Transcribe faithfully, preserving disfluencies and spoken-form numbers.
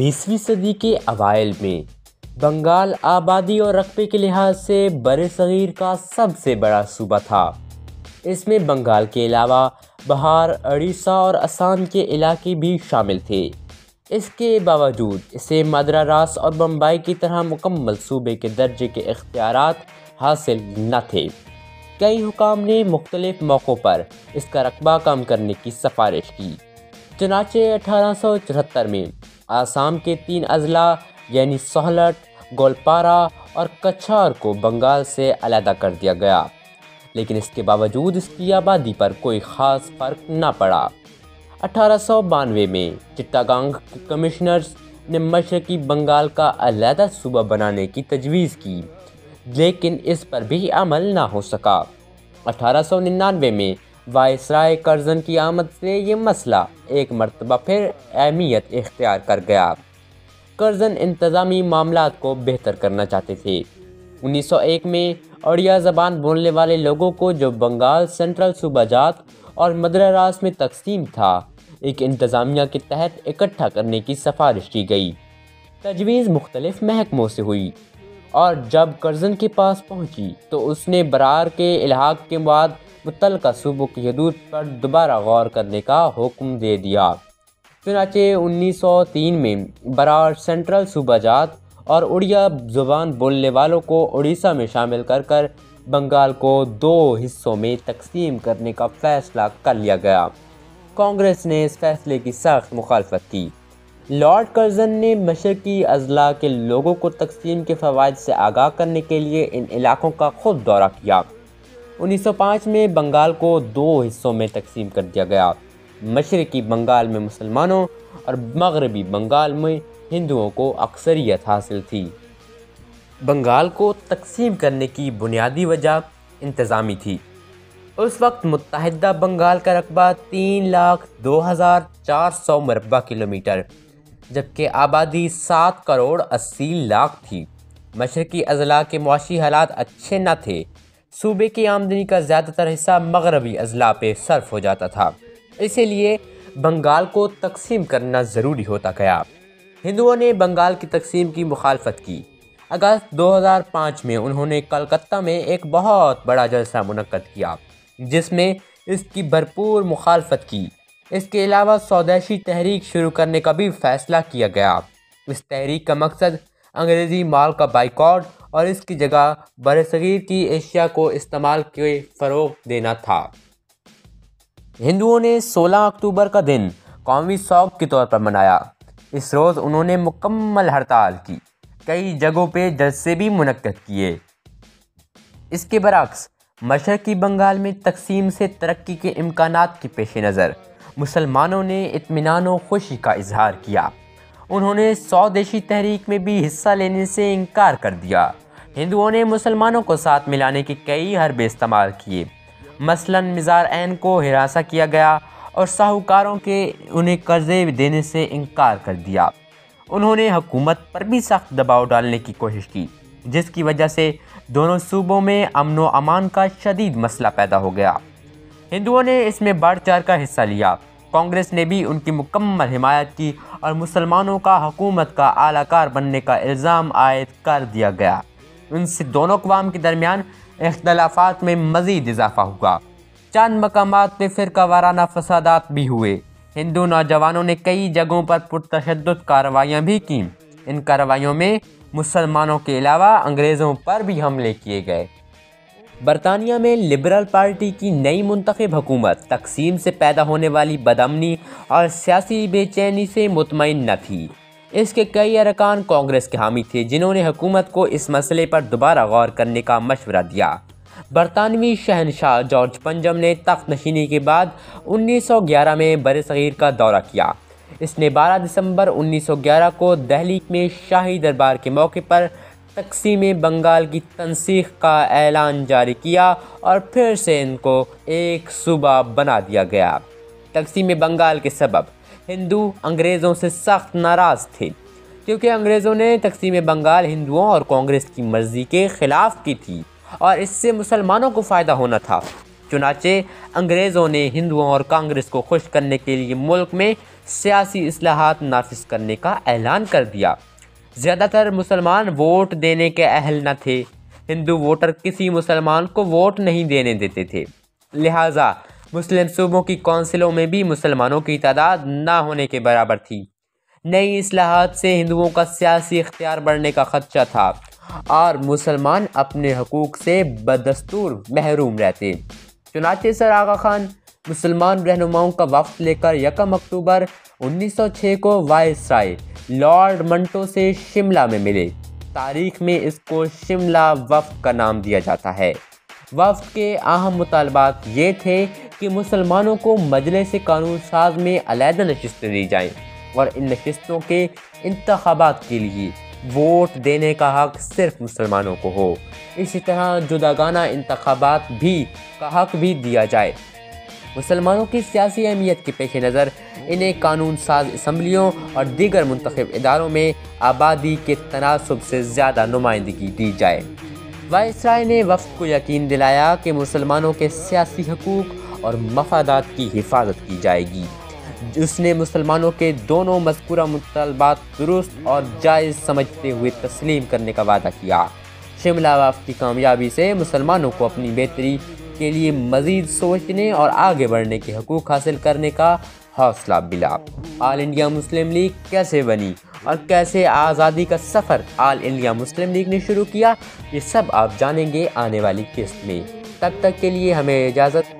बीसवीं सदी के अवायल में बंगाल आबादी और रकबे के लिहाज से बड़े सगीर का सबसे बड़ा सूबा था। इसमें बंगाल के अलावा बिहार, उड़ीसा और असम के इलाके भी शामिल थे। इसके बावजूद इसे मद्रास और बम्बई की तरह मुकम्मल सूबे के दर्जे के इख्तियारात हासिल न थे। कई हुकाम ने मुख्तलिफ मौक़ों पर इसका रकबा कम करने की सिफारिश की। चुनाचे अठारह सौ चौहत्तर में आसाम के तीन अजला यानी सोहलट, गोलपारा और कछार को बंगाल से अलहदा कर दिया गया, लेकिन इसके बावजूद इसकी आबादी पर कोई ख़ास फ़र्क न पड़ा। अठारह सौ बानवे में चिट्टागांग कमिश्नर्स ने मशरकी बंगाल का अलहदा सूबा बनाने की तजवीज़ की, लेकिन इस पर भी अमल ना हो सका। अठारह सौ निन्यानवे में वायसराय कर्जन की आमद से ये मसला एक मरतबा फिर अहमियत इख्तियार कर गया। कर्जन इंतज़ामी मामलों को बेहतर करना चाहते थे। उन्नीस सौ एक में ओड़िया ज़बान बोलने वाले लोगों को जो बंगाल सेंट्रल सूबाजात और मद्रास में तकसीम था, एक इंतज़ामिया के तहत इकट्ठा करने की सिफारिश की गई। तजवीज़ मुख्तलिफ महकमों से हुई और जब कर्जन के पास पहुंची तो उसने बरार के इलाहाक के बाद मुतलका सूबों की हदूद पर दोबारा गौर करने का हुक्म दे दिया। चुनाचे उन्नीस सौ तीन में बरार सेंट्रल सूबाजात और उड़िया ज़ुबान बोलने वालों को उड़ीसा में शामिल कर कर बंगाल को दो हिस्सों में तकसीम करने का फ़ैसला कर लिया गया। कांग्रेस ने इस फैसले की सख्त मुखालफत की। लॉर्ड कर्जन ने मशरकी अजला के लोगों को तकसीम के फ़वाद से आगाह करने के लिए इन इलाकों का खुद दौरा किया। उन्नीस सौ पाँच में बंगाल को दो हिस्सों में तकसीम कर दिया गया। मशरकी बंगाल में मुसलमानों और मगरबी बंगाल में हिंदुओं को अक्सरियत हासिल थी। बंगाल को तकसीम करने की बुनियादी वजह इंतज़ामी थी। उस वक्त मुत्तहदा बंगाल का रकबा तीन लाख दो हज़ार चार सौ मरबा किलोमीटर जबकि आबादी सात करोड़ अस्सी लाख थी। मशरकी अजला के मुआशी हालात अच्छे न थे। सूबे की आमदनी का ज़्यादातर हिस्सा मगरबी अजला पे सर्फ हो जाता था, इसीलिए बंगाल को तकसीम करना ज़रूरी होता गया। हिंदुओं ने बंगाल की तकसीम की मुखालफत की। अगस्त दो हज़ार पाँच में उन्होंने कलकत्ता में एक बहुत बड़ा जलसा मुनक्कद किया जिसमें इसकी भरपूर मुखालफत की। इसके अलावा स्वदेशी तहरीक शुरू करने का भी फैसला किया गया। इस तहरीक का मकसद अंग्रेज़ी माल का बाइकॉट और इसकी जगह बरसगीर की एशिया को इस्तेमाल के फ़रोग देना था। हिंदुओं ने सोलह अक्टूबर का दिन कौमी शौक के तौर पर मनाया। इस रोज़ उन्होंने मुकम्मल हड़ताल की। कई जगहों पर जलसे भी मुनक्कद किए। इसके बरक्स मशरकी बंगाल में तकसीम से तरक्की के इम्कानात के पेश नज़र मुसलमानों ने इत्मीनान और खुशी का इजहार किया। उन्होंने स्वदेशी तहरीक में भी हिस्सा लेने से इनकार कर दिया। हिंदुओं ने मुसलमानों को साथ मिलाने के कई हरबे इस्तेमाल किए। मसलन मज़ार ऐन को हिरासा किया गया और साहूकारों के उन्हें कर्जे देने से इनकार कर दिया। उन्होंने हुकूमत पर भी सख्त दबाव डालने की कोशिश की, जिसकी वजह से दोनों सूबों में अमन व अमान का शदीद मसला पैदा हो गया। हिंदुओं ने इसमें बढ़ चढ़ कर हिस्सा लिया। कांग्रेस ने भी उनकी मुकम्मल हिमायत की और मुसलमानों का हुकूमत का आलाकार बनने का इल्ज़ाम आयद कर दिया गया। इनसे दोनों अक़वाम के दरमियान इख्तलाफात में मज़ीद इजाफा हुआ। चंद मकामात पे फ़िरका वाराना फसादात भी हुए। हिंदू नौजवानों ने कई जगहों पर पुरतशद्दुद कार्रवाइयाँ भी कीं। इन कार्रवाइयों में मुसलमानों के अलावा अंग्रेज़ों पर भी हमले किए गए। बरतानिया में लिबरल पार्टी की नई मुंतखब हुकूमत तकसीम से पैदा होने वाली बदअमनी और सियासी बेचैनी से मुतमईन न थी। इसके कई अरकान कांग्रेस के हामी थे जिन्होंने हुकूमत को इस मसले पर दोबारा गौर करने का मशवरा दिया। बरतानवी शहनशाह जॉर्ज पंचम ने तख्त नशीनी के बाद उन्नीस सौ ग्यारह में बरसगीर का दौरा किया। इसने बारह दिसंबर उन्नीस सौ ग्यारह को दिल्ली में शाही दरबार के मौके पर तकसीम बंगाल की तनसीख का ऐलान जारी किया और फिर से इनको एक सूबा बना दिया गया। तकसीम बंगाल के सबब हिंदू अंग्रेज़ों से सख्त नाराज़ थे क्योंकि अंग्रेज़ों ने तकसीम बंगाल हिंदुओं और कांग्रेस की मर्ज़ी के ख़िलाफ़ की थी और इससे मुसलमानों को फ़ायदा होना था। चुनाचे अंग्रेज़ों ने हिंदुओं और कांग्रेस को खुश करने के लिए मुल्क में सियासी इस्लाहात नाफिज करने का ऐलान कर दिया। ज़्यादातर मुसलमान वोट देने के अहल न थे। हिंदू वोटर किसी मुसलमान को वोट नहीं देने देते थे, लिहाजा मुस्लिम सूबों की कौंसिलों में भी मुसलमानों की तादाद ना होने के बराबर थी। नई इस्लाहात से हिंदुओं का सियासी इख्तियार बढ़ने का खदशा था और मुसलमान अपने हकूक़ से बदस्तूर महरूम रहते। चुनाचे सर आगा खान मुसलमान रहनुमाओं का वफ़द लेकर यकम अक्टूबर उन्नीस सौ छः को वायसराय लॉर्ड मंटो से शिमला में मिले। तारीख़ में इसको शिमला वफ़द का नाम दिया जाता है। वफ़द के अहम मुतालबात ये थे कि मुसलमानों को मजलिस कानून साज में अलग नशिस्तें दी जाएँ और इन नशिस्तों के इंतखाबात के लिए वोट देने का हक सिर्फ मुसलमानों को हो। इसी तरह जुदागाना इंतखाबात भी का हक भी दिया जाए। मुसलमानों की सियासी अहमियत के पेश नज़र इन्हें कानून साज असम्बलियों और दीगर मुंतखब इदारों में आबादी के तनासब से ज़्यादा नुमाइंदगी दी जाए। वायसराय ने वफ़द को यकीन दिलाया कि मुसलमानों के सियासी हकूक़ और मफादात की हिफाजत की जाएगी। उसने मुसलमानों के दोनों मज़कूरा मुतालबात दुरुस्त और जायज़ समझते हुए तस्लीम करने का वादा किया। शिमला वफ़द की कामयाबी से मुसलमानों को अपनी बेहतरी के लिए मज़ीद सोचने और आगे बढ़ने के हकूक़ हासिल करने का हौसला मिला। ऑल इंडिया मुस्लिम लीग कैसे बनी और कैसे आज़ादी का सफ़र ऑल इंडिया मुस्लिम लीग ने शुरू किया, ये सब आप जानेंगे आने वाली किस्त में। तब तक के लिए हमें इजाज़त।